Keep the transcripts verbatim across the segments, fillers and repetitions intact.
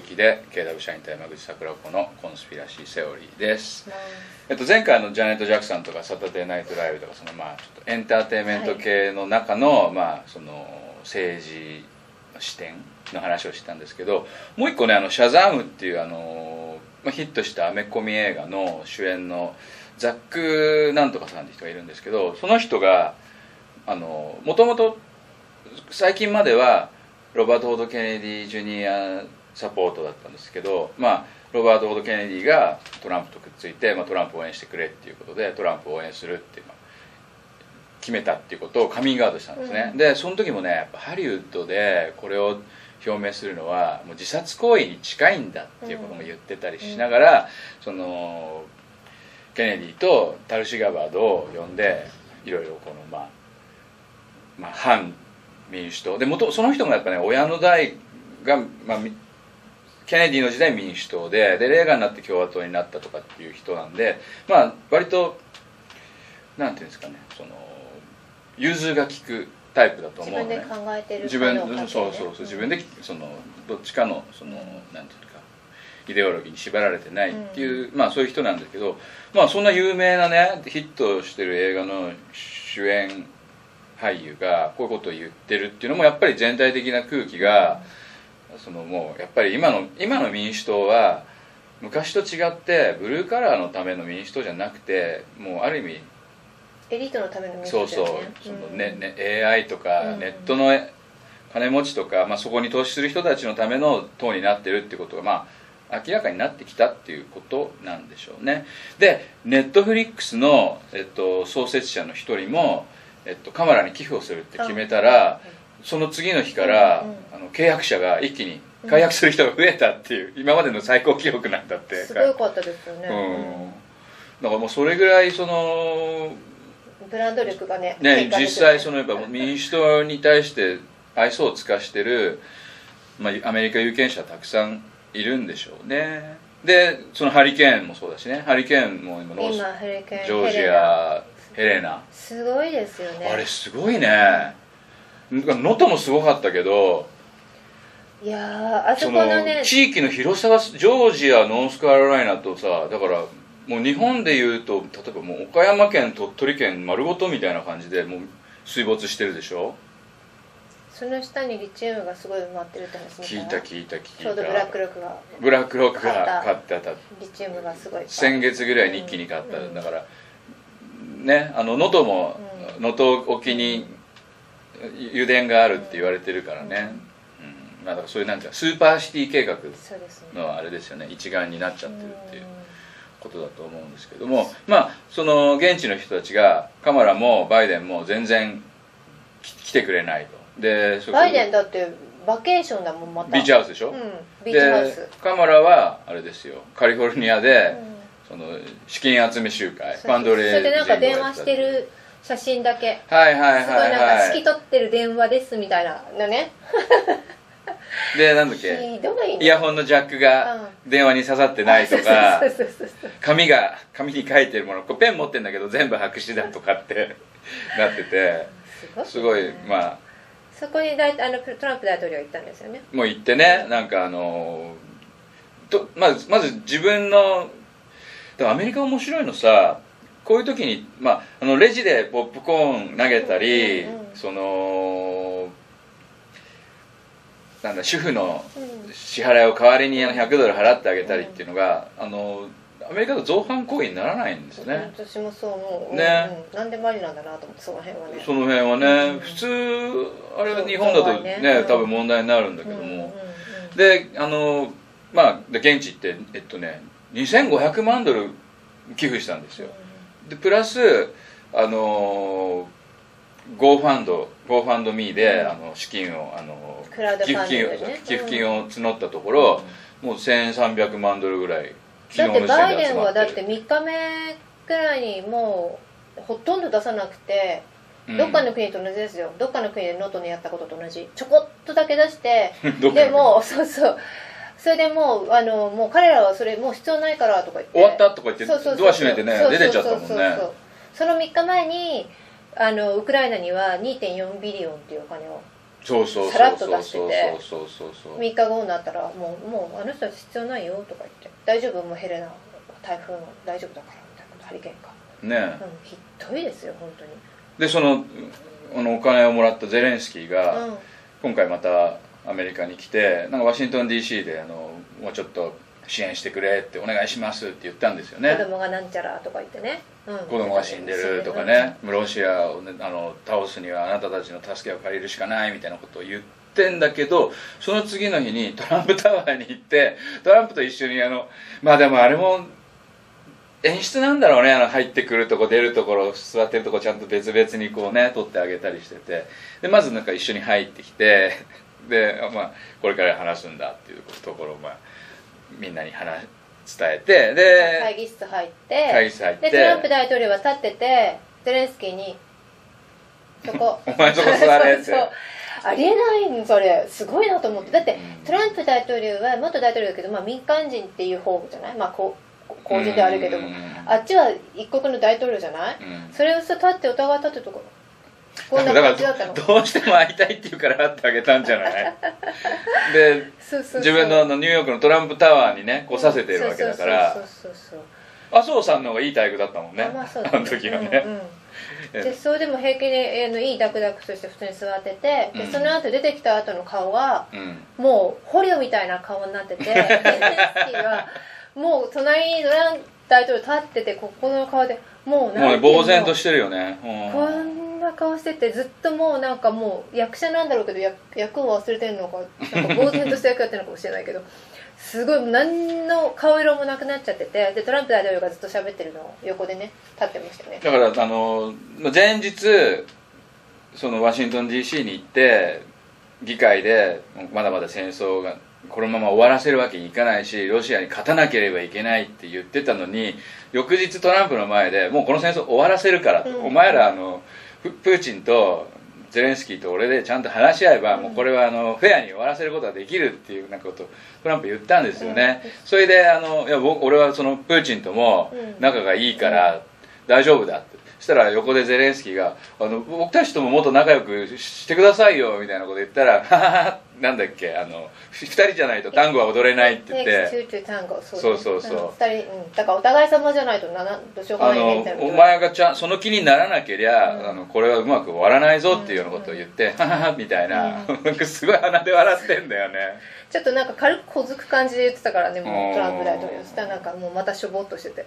続きで ケーダブリュー 社員と山口桜子のコンスピラシーセオリーです、えっと、前回のジャネット・ジャクソンとかサタデーナイトライブとかそのまあちょっとエンターテインメント系の中のまあその政治の視点の話をしたんですけど、もう一個ねあのシャザムっていうあのヒットしたアメコミ映画の主演のザック・なんとかさんって人がいるんですけど、その人があのもともと最近まではロバート・フォード・ケネディ・ジュニアサポートだったんですけど、まあ、ロバート・フォード・ケネディがトランプとくっついて、まあ、トランプを応援してくれっていうことでトランプを応援するって、まあ、決めたっていうことをカミングアウトしたんですね、うん、でその時もねやっぱハリウッドでこれを表明するのはもう自殺行為に近いんだっていうことも言ってたりしながら、うん、そのケネディとタルシ・ガバードを呼んでいろいろこのまあまあ、反民主党で元その人もやっぱね親の代が、まあ、ケネディの時代民主党ででレーガンになって共和党になったとかっていう人なんで、まあ割となんていうんですかねその融通が利くタイプだと思うので、ね、自分で考えてる、そうそうそう自分でそのどっちかのそのなんていうかイデオロギーに縛られてないっていう、うん、まあそういう人なんだけど、まあそんな有名なねヒットしてる映画の主演俳優がこういうことを言ってるっていうのもやっぱり全体的な空気がそのもうやっぱり今の今の民主党は昔と違ってブルーカラーのための民主党じゃなくてもうある意味エリートのための民主党ですね。そうそう、そのね、ね、エーアイ とかネットの金持ちとか、まあ、そこに投資する人たちのための党になってるってことがまあ明らかになってきたっていうことなんでしょうね。でネットフリックスの、えっと、創設者の一人もえっと、カマラに寄付をするって決めたら、うん、その次の日から、うんうん、あの契約者が一気に解約する人が増えたっていう、うん、今までの最高記録なんだってすごい良かったですよね、うん、だからもうそれぐらいそのブランド力が ね, ね実際そのやっぱ民主党に対して愛想を尽かしてる、まあ、アメリカ有権者たくさんいるんでしょうね。でそのハリケーンもそうだしね、ハリケーンも今のジョージアヘレナすごいですよね。あれすごいね。能登もすごかったけど、いやあそこのね地域の広さがジョージアノースカロライナとさ、だからもう日本でいうと例えばもう岡山県鳥取県丸ごとみたいな感じでもう水没してるでしょ。その下にリチウムがすごい埋まってるって話聞いた聞いた聞いた。ちょうどブラックロックがブラックロックが買ってたリチウムがすごい先月ぐらいに一気に買った、うん、だからね、あの能登も能登、うん、沖に油田があるって言われてるからね、うんうん、まあ、だからそういうなんかスーパーシティ計画のあれですよね、一丸になっちゃってるっていうことだと思うんですけども、まあその現地の人たちがカマラもバイデンも全然来てくれないと。でバイデンだってバケーションだもん、またビーチハウスでしょ、うん、ビーチハウス。カマラはあれですよ、カリフォルニアで、うん、その資金集め集会ファンドレージングをやってた。それでなんか電話してる写真だけ、はいはいはい、はい、すごいなんか透き取ってる電話ですみたいなのねでなんだっけ、イヤホンのジャックが電話に刺さってないとか、紙が紙に書いてるもの、こうペン持ってるんだけど全部白紙だとかってなっててすごい、ね、すごい、まあそこに大あのトランプ大統領行ったんですよね。もう行ってね、なんかあのとまずまず自分のアメリカ面白いのさ、こういう時に、まあ、あのレジでポップコーン投げたり、うんうん、そのなんだ主婦の支払いを代わりにひゃくドル払ってあげたりっていうのが、うん、あのアメリカの造反行為にならないんですよね。私もそう思う、ね、うん、なんでマリなんだなと思って、その辺はねその辺はね、うん、普通あれは日本だとね、うん、多分問題になるんだけども、うんうんうんうん、であのまあ現地ってえっとねにせんごひゃくまんドル寄付したんですよ。でプラスあの Go ファンド Go ファンドミーで、うん、あの資金をあのクラウドファンディングで、ね、寄付金を募ったところ、うん、もうせんさんびゃくまんドルぐらい昨日の時点で集まってる。だってバイデンはだってみっかめくらいにもうほとんど出さなくて、どっかの国と同じですよ、どっかの国で能登にやったことと同じ、ちょこっとだけ出してでもそうそうそれでもうあのもう彼らはそれもう必要ないからとか言って終わったとか言ってドア閉めてね出てっちゃったもんね。そのみっかまえにあのウクライナには にてんよんビリオンっていうお金をさらっと出してて、みっかごになったらもう「もうあの人たち必要ないよ」とか言って「大丈夫、もうヘレナ台風の大丈夫だから」みたいなこと、ハリケーンかね、ひどいですよ本当に。でそのあのお金をもらったゼレンスキーが、うん、今回またアメリカに来て、なんかワシントン ディーシー であのもうちょっと支援してくれってお願いしますって言ったんですよね。子供がなんちゃらとか言ってね、うん、子供が死んでるとかね、うん、ロシアを、ね、あの倒すにはあなたたちの助けを借りるしかないみたいなことを言ってんだけど、その次の日にトランプタワーに行ってトランプと一緒にあのまあでもあれも演出なんだろうね、あの入ってくるとこ出るところ座ってるとこちゃんと別々にこうね撮ってあげたりしてて、でまずなんか一緒に入ってきてで、まあ、これから話すんだっていうところを、まあ、みんなに話伝えて、で会議室入って会議室入ってでトランプ大統領は立っててゼレンスキーに「そこお前そこ座れ」ってそうそう、ありえないのそれ、すごいなと思って。だってトランプ大統領は元大統領だけど、まあ、民間人っていう方じゃない、まあこう公示であるけども、あっちは一国の大統領じゃない、うん、それをさ立ってお互い立ってとここんな感じだったの。どうしても会いたいっていうから会ってあげたんじゃないで自分のニューヨークのトランプタワーにね来させてるわけだから、麻生さんの方がいい待遇だったもんね、 あ、まあそうだね、あの時はね、うんうん、でそうでも平気であのいいダクダクとして普通に座ってて、でその後出てきた後の顔は、うん、もう捕虜みたいな顔になっててゼレンスキーはもう隣にドラン大統領立ってて、ここの顔でもうなんか呆然としてるよね、うん、こんな顔してて、ずっともうなんかもう役者なんだろうけど 役, 役を忘れてるのかなんか呆然とした役やってるのかもしれないけどすごい何の顔色もなくなっちゃってて、でトランプ大統領がずっと喋ってるのを横でね立ってましたよね。だからあの前日そのワシントン ディーシー に行って議会でまだまだ戦争がこのまま終わらせるわけにいかないしロシアに勝たなければいけないって言ってたのに、翌日トランプの前でもうこの戦争終わらせるから、うん、お前らあのプーチンとゼレンスキーと俺でちゃんと話し合えば、うん、もうこれはあのフェアに終わらせることができるっていうなんかことをトランプ言ったんですよね、うん、それであのいや僕俺はそのプーチンとも仲がいいから大丈夫だって。そしたら横でゼレンスキーがあの僕たちとももっと仲良くしてくださいよみたいなこと言ったら、はははなんだっけあのふたりじゃないとタンゴは踊れないって言って、そうそうそう、うん、ふたり、うん、だからお互い様じゃないとななどうしようもないねみたいな、お前がちゃんその気にならなけりゃ、うん、あのこれはうまく終わらないぞっていうようなことを言って、うん、はははみたいな、うん、すごい鼻で笑ってんだよねちょっとなんか軽く小突く感じで言ってたからね、もうトランプ大統領そしたらなんかもうまたしょぼっとしてて。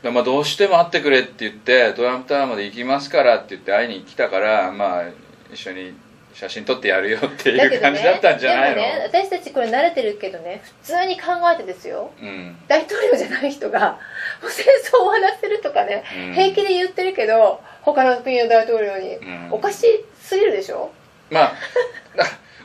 まあどうしても会ってくれって言ってトランプタワーまで行きますからって言って会いに来たから、まあ一緒に写真撮ってやるよっていう感じだったんじゃないの。だけどね、でもね私たちこれ慣れてるけどね、普通に考えてですよ、うん、大統領じゃない人がもう戦争を終わらせるとかね、うん、平気で言ってるけど他の国の大統領に、うん、おかしすぎるでしょ。まあ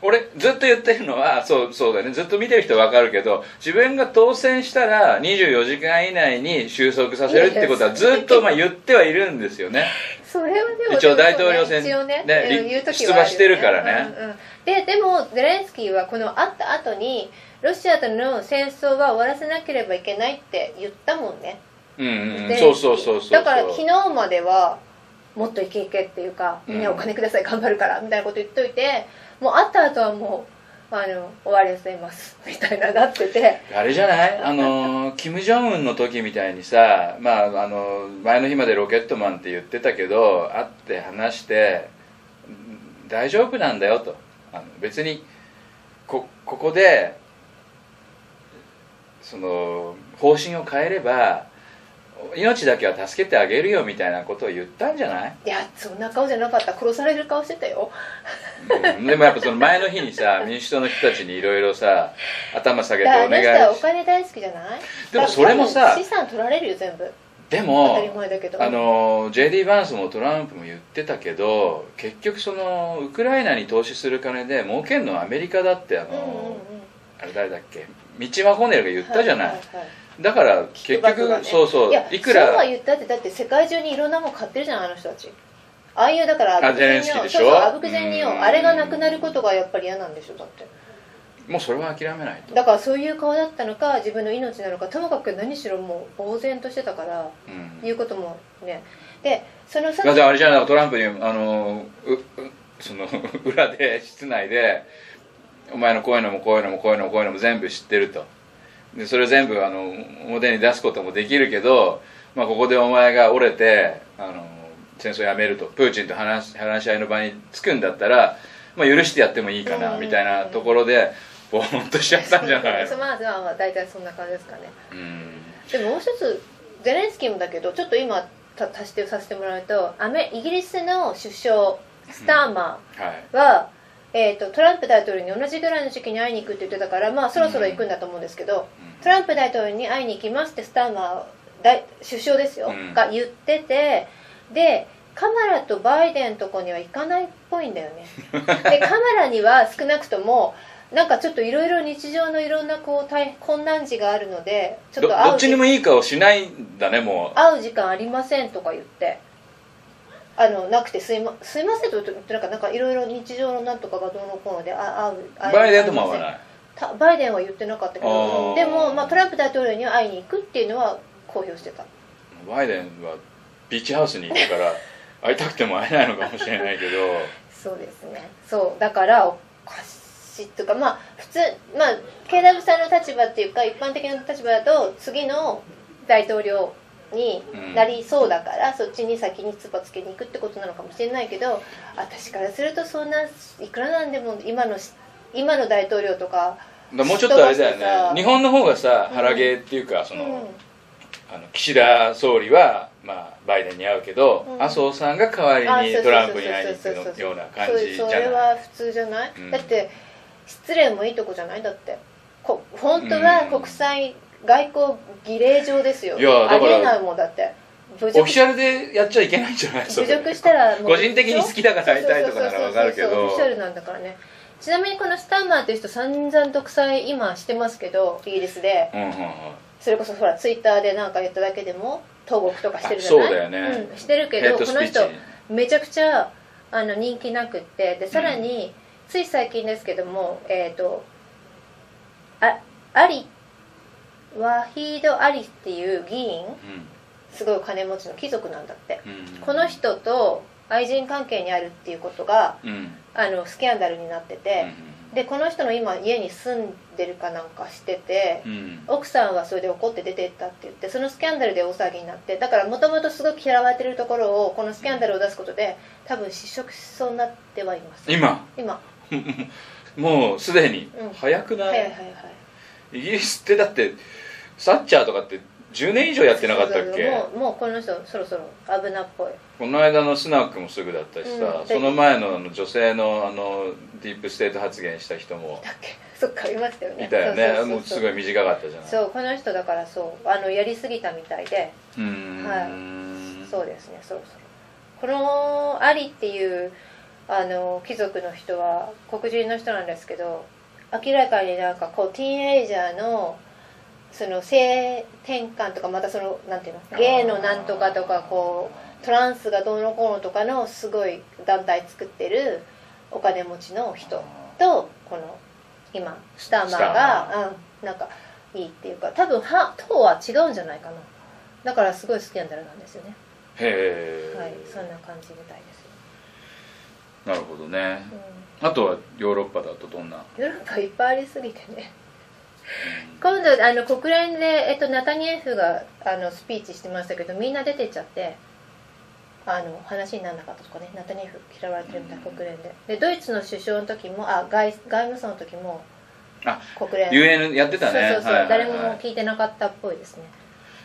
俺ずっと言ってるのはそう、そうだよね、ずっと見てる人分かるけど、自分が当選したらにじゅうよじかん以内に収束させるってことはずっとまあ言ってはいるんですよねそれはでも一応大統領選で出馬してるからね、うんうん、で, でもゼレンスキーはこの会った後にロシアとの戦争は終わらせなければいけないって言ったもんね。うんうん、そうそうそうそう。だから昨日まではもっとイケイケっていうか、みんなお金ください頑張るからみたいなこと言っといて、もう会った後はもうあの終わりをしていますみたいななってて、あれじゃないあのキム・ジョンウンの時みたいにさ、まあ、あの前の日までロケットマンって言ってたけど会って話して大丈夫なんだよと、あの別に こ, ここでその方針を変えれば命だけは助けてあげるよみたいなことを言ったんじゃない。いやそんな顔じゃなかった、殺される顔してたよ、うん、でもやっぱその前の日にさ民主党の人たちにいろいろさ頭下げてお願いして、あの人はお金大好きじゃない。でもそれもさ資産取られるよ全部。でも当たり前だけど、あの ジェイディー バンスもトランプも言ってたけど、結局そのウクライナに投資する金で儲けんのはアメリカだって、あのあれ誰だっけ道マホネルが言ったじゃない、はいはいはい、だから結局、ね、そうそういくらそうは言ったって、だって世界中にいろんなもの買ってるじゃんあの人たち。ああいうだからアブクゼニオ、そうそうアブクゼニオ、あれがなくなることがやっぱり嫌なんでしょ。だってもうそれは諦めないと。だからそういう顔だったのか自分の命なのか、ともかく何しろもう呆然としてたから、うん、いうこともね。でそのさ、じゃああれじゃない、トランプにあのうその裏で室内でお前のこういうのもこういうのもこういうのもこういうのも全部知ってると。でそれを全部あの表に出すこともできるけど、まあ、ここでお前が折れてあの戦争やめるとプーチンと話し、話し合いの場につくんだったら、まあ、許してやってもいいかなみたいなところでボーンとしちゃったんじゃないの。まあまあ大体そんな感じですかね。うんでももう一つゼレンスキーもだけどちょっと今足してさせてもらうとアメイギリスの首相スターマーは、うんはいえーと、トランプ大統領に同じぐらいの時期に会いに行くって言ってたから、まあ、そろそろ行くんだと思うんですけど、うん、トランプ大統領に会いに行きますってスターマー大首相ですよ、うん、が言っててでカマラとバイデンとこには行かないっぽいんだよね。でカマラには少なくともなんかちょっといろいろ日常のいろんなこう大困難時があるのでちょっと会う ど, どっちにもいい顔しないんだね。もう会う時間ありませんとか言って。あのなくてすい ま, すいませんと言ってなんかいろいろ日常のなんとかがどうのこうのであ会う会うバイデンとも会わないたバイデンは言ってなかったけどでも、まあ、トランプ大統領には会いに行くっていうのは公表してた。バイデンはビーチハウスに行くから会いたくても会えないのかもしれないけどそうですね。そうだからおかしいというかまあ普通まあケイダブさんの立場っていうか一般的な立場だと次の大統領になりそうだから、うん、そっちに先につばつけに行くってことなのかもしれないけど私からするとそんないくらなんでも今の今の大統領とかもうちょっとあれだよね。日本の方がさ腹毛っていうか、うん、その、うん、あの岸田総理は、まあ、バイデンに会うけど、うん、麻生さんが代わりにトランプに会いに行くような感じじゃない。それは普通じゃない、うん、だって失礼もいいとこじゃない。だってこ本当は国際、うん外交儀礼上ですよ。いやありえないもんだって。オフィシャルでやっちゃいけないんじゃない。侮辱したらもう個人的に好きだから会いたいとかならわかるけど。オフィシャルなんだからね。ちなみにこのスターマーっていう人散々独裁今してますけどイギリスで、うんうんうん、それこそほらツイッターでなんか言っただけでも投獄とかしてるじゃない。そうだよね、うん、してるけどこの人めちゃくちゃあの人気なくってでさらに、うん、つい最近ですけどもえっ、ー、とあアリワヒード・アリっていう議員、うん、すごい金持ちの貴族なんだって、うん、この人と愛人関係にあるっていうことが、うん、あのスキャンダルになってて、うん、でこの人の今家に住んでるかなんかしてて、うん、奥さんはそれで怒って出てったって言ってそのスキャンダルで大騒ぎになって、だからもともとすごく嫌われてるところをこのスキャンダルを出すことで多分失職しそうになってはいます今今もうすでに、うん、早くない、はいはいはい、イギリスってだってサッチャーとかってじゅうねん以上やってなかったっけ。もう、もうこの人そろそろ危なっぽい。この間のスナックもすぐだったしさ、うん、その前のあの女性のあのディープステート発言した人もだっけ。そっかいましたよね。いたよね。そうそうそうそうもうすごい短かったじゃない。そうこの人だからそうあのやりすぎたみたいで、うーん、はい、そうですね。そろそろこのアリっていうあの貴族の人は黒人の人なんですけど、明らかになんかこうティーンエイジャーのその性転換とかまたそのなんていうのゲイのなんとかとかこうトランスがどうのこうのとかのすごい団体作ってるお金持ちの人とこの今スターマーが、うん、なんかいいっていうか多分は党は違うんじゃないかな。だからすごいスキャンダルなんですよね。へえ、はい、そんな感じみたいです。なるほどね、うん、あとはヨーロッパだとどんな。ヨーロッパいっぱいありすぎてね今度あの国連で、えっと、ナタニエフがあのスピーチしてましたけどみんな出てっちゃってあの話にならなかったとかね。ナタニエフ嫌われてるみたいな国連で。でドイツの首相の時もあ 外, 外務省の時もあ国連 ユーエヌ やってたね。そうそうそう、はいはいはい、誰も聞いてなかったっぽいですね。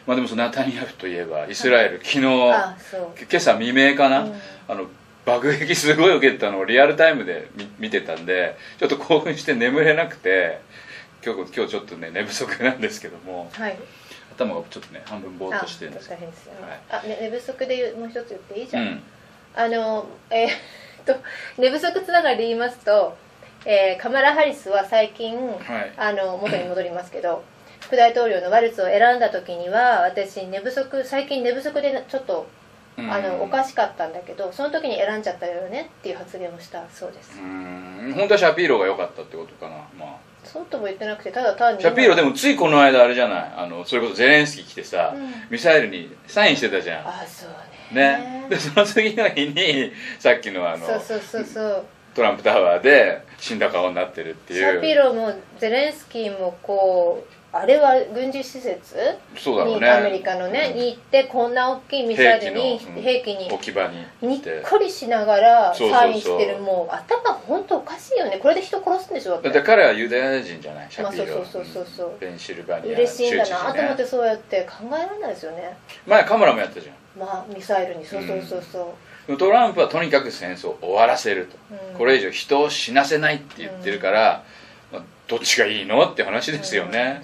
まあ、でもそのナタニエフといえばイスラエル、はい、昨日あそう今朝未明かな、うん、あの爆撃すごい受けたのをリアルタイムで 見, 見てたんでちょっと興奮して眠れなくて今 日, 今日ちょっとね寝不足なんですけども、はい、頭がちょっとね半分ぼーっとしてるんですけど、あ、ね、寝不足でもう一つ言っていいじゃん、うん、あのえー、っと寝不足つながりで言いますと、えー、カマラ・ハリスは最近、はい、あの元に戻りますけど副大統領のワルツを選んだ時には私寝不足最近寝不足でちょっとあのおかしかったんだけど、その時に選んじゃったよねっていう発言をしたそうです。うん、本当はシャピーロが良かったってことかな。まあそうとも言ってなくて、ただ単にシャピーロでもついこの間あれじゃない、あのそれこそゼレンスキー来てさ、うん、ミサイルにサインしてたじゃん。ああそうね。ねでその次の日にさっきのあのそうそうそうそうトランプタワーで死んだ顔になってるっていう。シャピーロもゼレンスキーもこうあれは軍事施設に、ね、アメリカのね、うん、に行ってこんな大きいミサイルに兵器に、うん、置き場ににっこりしながらサインしてる。もう頭本当おかしいよね。これで人殺すんでしょ。だって彼はユダヤ人じゃない。シャピーロペンシルバニア嬉しいんだなと思って、そうやって考えられないですよね。前カムラもやったじゃん、まあ、ミサイルに。そうそうそうそう、うん、トランプはとにかく戦争を終わらせると、うん、これ以上人を死なせないって言ってるから、うん、まあ、どっちがいいのって話ですよね。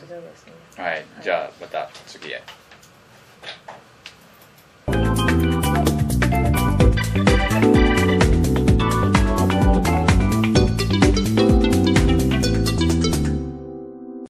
はい、じゃあまた次へ。